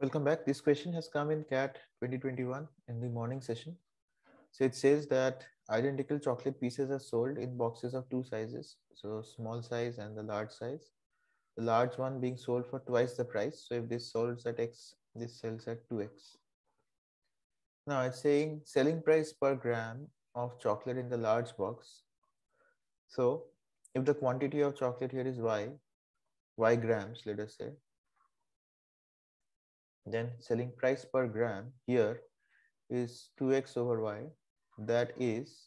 Welcome back. This question has come in CAT 2021 in the morning session. So it says that identical chocolate pieces are sold in boxes of two sizes, so small size and the large size. The large one being sold for twice the price. So if this sells at X, this sells at 2X. Now it's saying selling price per gram of chocolate in the large box. So if the quantity of chocolate here is Y grams, let us say, then selling price per gram here is 2x over y, that is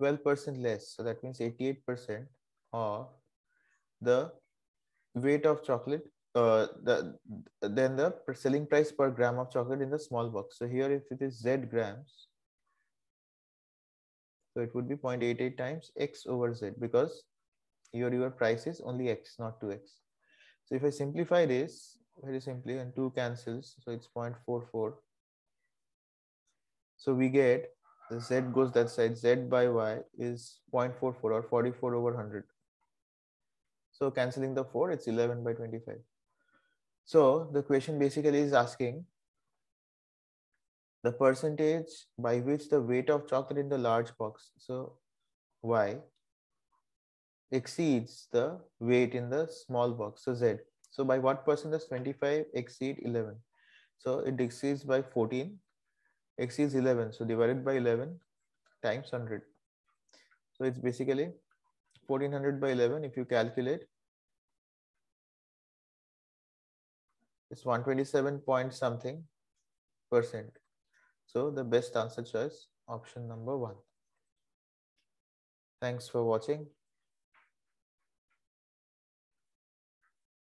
12% less. So that means 88% of the weight of chocolate than the selling price per gram of chocolate in the small box. So here if it is z grams, so it would be 0.88 times x over z, because your price is only x, not 2x. So if I simplify this, very simply, and 2 cancels, so it's 0.44. So we get the z goes that side, z by y is 0.44 or 44 over 100. So cancelling the 4, it's 11 by 25. So the question basically is asking the percentage by which the weight of chocolate in the large box, so y, exceeds the weight in the small box, so z. So by what percent does 25 exceed 11? So it exceeds by 14, exceeds 11. So divided by 11 times 100. So it's basically 1400 by 11. If you calculate, it's 127 point something percent. So the best answer choice, option number 1. Thanks for watching.